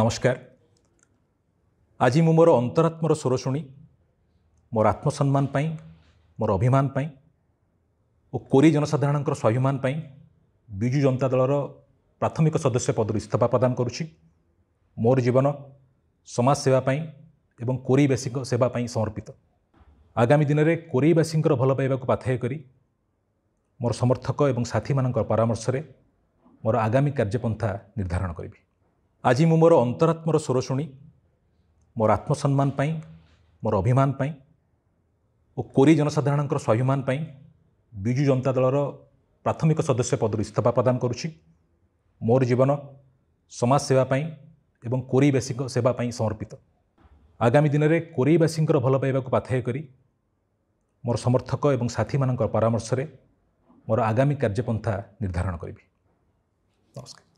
নমস্কার। আজি মু মোর অন্তরাত্মর স্বর শুনি মোর আত্মসম্মান পাই, মোর অভিমান পাই ও কোরি জনসাধারণৰ স্বাভিমান পাই বিজু জনতা দলৰ প্রাথমিক সদস্য পদৰ ইস্তফা প্রদান করুছি। মোর জীবন সমাজ সেবা পাই এবং কোরিবাসী সেবা পাই সমর্পিত। আগামী দিনরে কোরিবাসীৰ ভাল পাইবাকু পাথেয় কৰি মোর সমর্থক এবং সাথী মানকৰ পৰামৰ্শৰে মোর আগামী কার্যপন্থা নির্ধারণ করিবি। আজি মু মোর অন্তরাত্মর স্বর শুনি মোর আত্মসম্মান পাই, মোর অভিমান পাই ও কোরি জনসাধারণৰ স্বাভিমান পাই বিজু জনতা দলৰ প্রাথমিক সদস্য পদৰ ইস্তফা প্রদান করুছি। মোর জীবন সমাজ সেবা পাই এবং কোরিবাসী সেবা পাই সমর্পিত। আগামী দিনরে কোরিবাসীৰ ভাল পাইবাকু পাথেয় কৰি মোর সমর্থক এবং সাথী মানকৰ পৰামৰ্শৰে মোর আগামী কার্যপন্থা নির্ধারণ করিবি। নমস্কার।